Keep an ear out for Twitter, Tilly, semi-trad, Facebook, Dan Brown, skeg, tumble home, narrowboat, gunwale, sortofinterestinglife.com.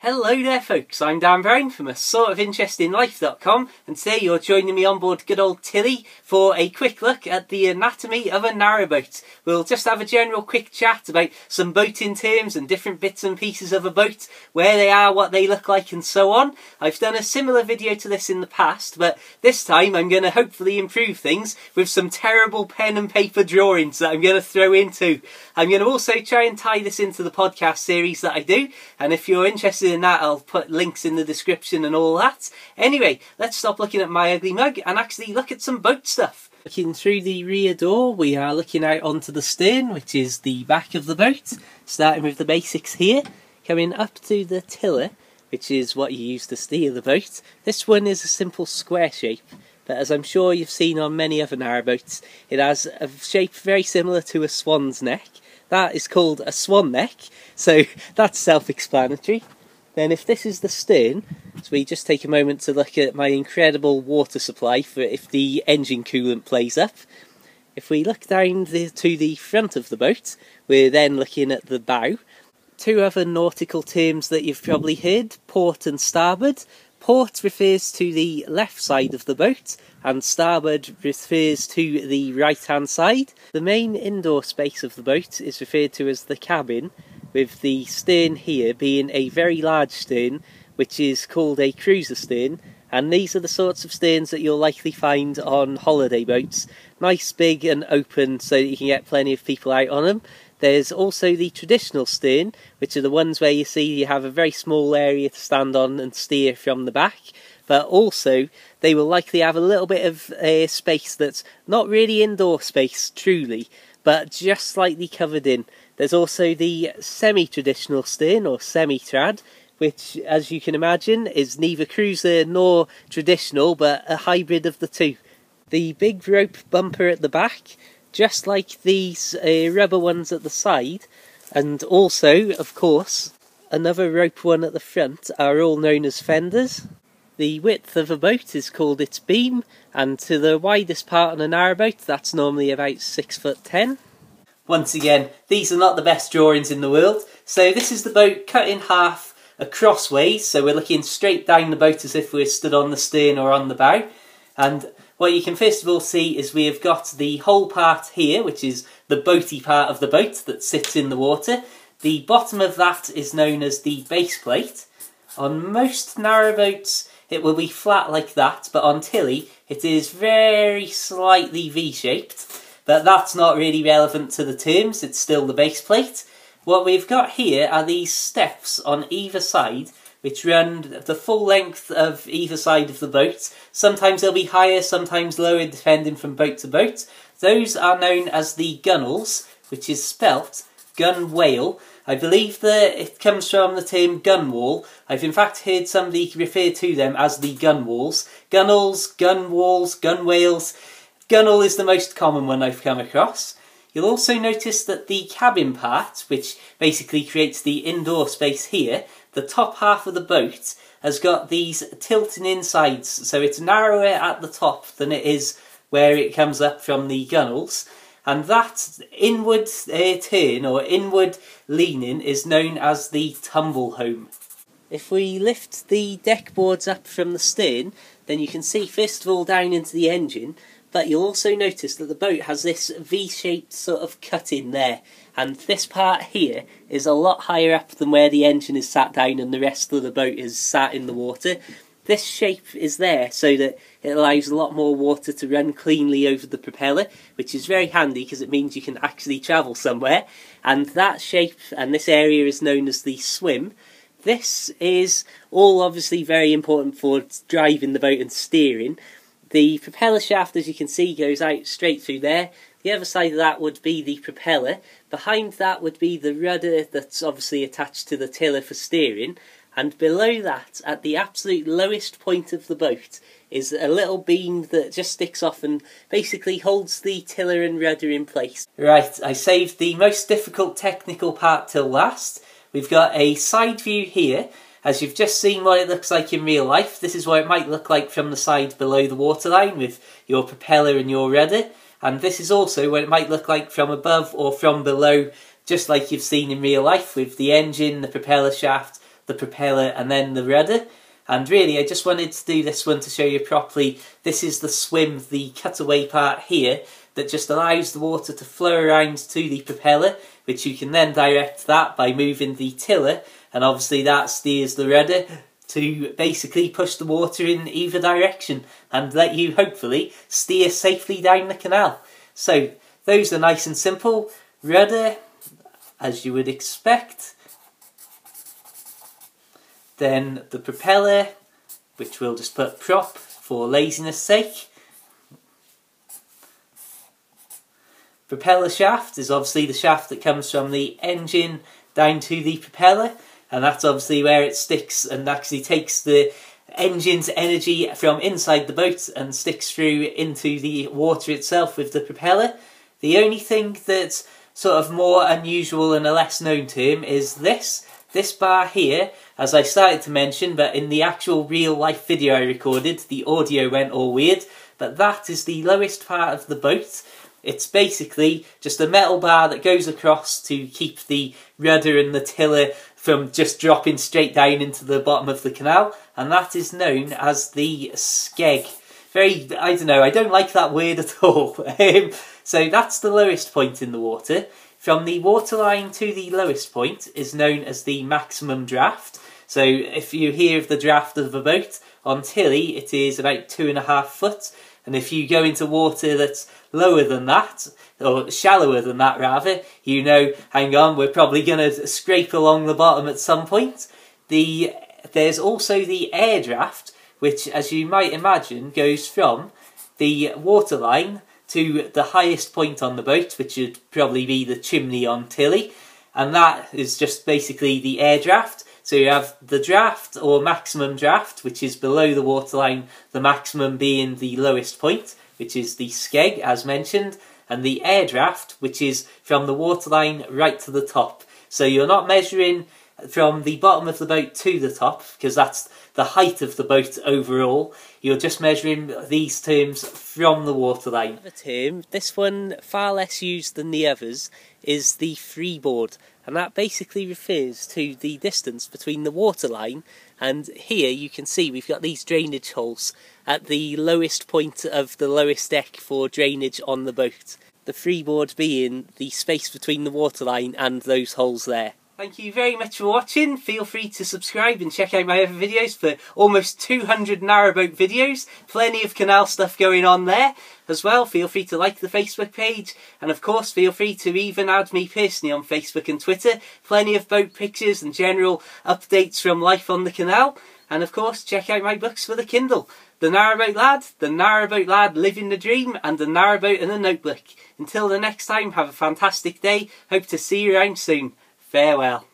Hello there folks, I'm Dan Brown from sortofinterestinglife.com, and today you're joining me on board good old Tilly for a quick look at the anatomy of a narrowboat. We'll just have a general quick chat about some boating terms and different bits and pieces of a boat, where they are, what they look like and so on. I've done a similar video to this in the past, but this time I'm going to hopefully improve things with some terrible pen and paper drawings that I'm going to throw into. I'm going to also try and tie this into the podcast series that I do, and if you're interested in that, I'll put links in the description and all that. Anyway, let's stop looking at my ugly mug and actually look at some boat stuff. Looking through the rear door, we are looking out onto the stern, which is the back of the boat, starting with the basics here, coming up to the tiller, which is what you use to steer the boat. This one is a simple square shape, but as I'm sure you've seen on many other narrowboats, it has a shape very similar to a swan's neck. That is called a swan neck, so that's self-explanatory. Then if this is the stern, so we just take a moment to look at my incredible water supply for if the engine coolant plays up. If we look down to the front of the boat, we're then looking at the bow. Two other nautical terms that you've probably heard, port and starboard. Port refers to the left side of the boat, and starboard refers to the right-hand side. The main indoor space of the boat is referred to as the cabin, with the stern here being a very large stern, which is called a cruiser stern, and these are the sorts of sterns that you'll likely find on holiday boats. Nice, big and open so that you can get plenty of people out on them. There's also the traditional stern, which are the ones where you see you have a very small area to stand on and steer from the back, but also they will likely have a little bit of space that's not really indoor space, truly, but just slightly covered in. There's also the semi-traditional stern, or semi-trad, which, as you can imagine, is neither cruiser nor traditional, but a hybrid of the two. The big rope bumper at the back, just like these rubber ones at the side, and also, of course, another rope one at the front, are all known as fenders. The width of a boat is called its beam, and to the widest part on a narrowboat, that's normally about 6'10". Once again, these are not the best drawings in the world. So this is the boat cut in half across ways, so we're looking straight down the boat as if we're stood on the stern or on the bow. And what you can first of all see is we have got the whole part here, which is the boaty part of the boat that sits in the water. The bottom of that is known as the base plate. On most narrowboats, it will be flat like that, but on Tilly, it is very slightly V-shaped. But that's not really relevant to the terms, it's still the base plate. What we've got here are these steps on either side, which run the full length of either side of the boat. Sometimes they'll be higher, sometimes lower, depending from boat to boat. Those are known as the gunwales, which is spelt gunwale. I believe that it comes from the term gunwale. I've in fact heard somebody refer to them as the gunwales. Gunwales, gunwales, gunwales. Gunwale is the most common one I've come across. You'll also notice that the cabin part, which basically creates the indoor space here, the top half of the boat has got these tilting insides, so it's narrower at the top than it is where it comes up from the gunwales. And that inward turn or inward leaning is known as the tumble home. If we lift the deck boards up from the stern, then you can see first of all down into the engine, but you'll also notice that the boat has this V-shaped sort of cut in there, and this part here is a lot higher up than where the engine is sat down and the rest of the boat is sat in the water. This shape is there so that it allows a lot more water to run cleanly over the propeller, which is very handy because it means you can actually travel somewhere. And that shape and this area is known as the swim. This is all obviously very important for driving the boat and steering. The propeller shaft, as you can see, goes out straight through there. The other side of that would be the propeller. Behind that would be the rudder that's obviously attached to the tiller for steering. And below that, at the absolute lowest point of the boat, is a little beam that just sticks off and basically holds the tiller and rudder in place. Right, I saved the most difficult technical part till last. We've got a side view here. As you've just seen what it looks like in real life, this is what it might look like from the side below the waterline with your propeller and your rudder. And this is also what it might look like from above or from below, just like you've seen in real life with the engine, the propeller shaft, the propeller and then the rudder. And really I just wanted to do this one to show you properly. This is the swim, the cutaway part here that just allows the water to flow around to the propeller, which you can then direct that by moving the tiller, and obviously that steers the rudder to basically push the water in either direction and let you hopefully steer safely down the canal. So those are nice and simple. Rudder, as you would expect. Then the propeller, which we'll just put prop for laziness sake. Propeller shaft is obviously the shaft that comes from the engine down to the propeller, and that's obviously where it sticks and actually takes the engine's energy from inside the boat and sticks through into the water itself with the propeller. The only thing that's sort of more unusual and a less known term is this bar here. As I started to mention, but in the actual real life video I recorded, the audio went all weird, but that is the lowest part of the boat. It's basically just a metal bar that goes across to keep the rudder and the tiller from just dropping straight down into the bottom of the canal, and that is known as the skeg. Very, I don't know, I don't like that word at all. So that's the lowest point in the water. From the waterline to the lowest point is known as the maximum draft. So if you hear of the draft of a boat, on Tilly it is about 2.5 foot, and if you go into water that's lower than that, or shallower than that rather, you know, hang on, we're probably going to scrape along the bottom at some point. There's also the air draft, which as you might imagine goes from the waterline to the highest point on the boat, which would probably be the chimney on Tilly, and that is just basically the air draft. So you have the draft or maximum draft, which is below the waterline, the maximum being the lowest point, which is the skeg as mentioned, and the air draft, which is from the waterline right to the top. So you're not measuring from the bottom of the boat to the top, because that's the height of the boat overall. You're just measuring these terms from the waterline. Another term, this one far less used than the others, is the freeboard, and that basically refers to the distance between the waterline, and here you can see we've got these drainage holes at the lowest point of the lowest deck for drainage on the boat. The freeboard being the space between the waterline and those holes there. Thank you very much for watching. Feel free to subscribe and check out my other videos for almost 200 narrowboat videos. Plenty of canal stuff going on there. As well, feel free to like the Facebook page, and of course feel free to even add me personally on Facebook and Twitter. Plenty of boat pictures and general updates from life on the canal, and of course check out my books for the Kindle. The Narrowboat Lad Living the Dream, and The Narrowboat and the Notebook. Until the next time, have a fantastic day. Hope to see you around soon. Farewell.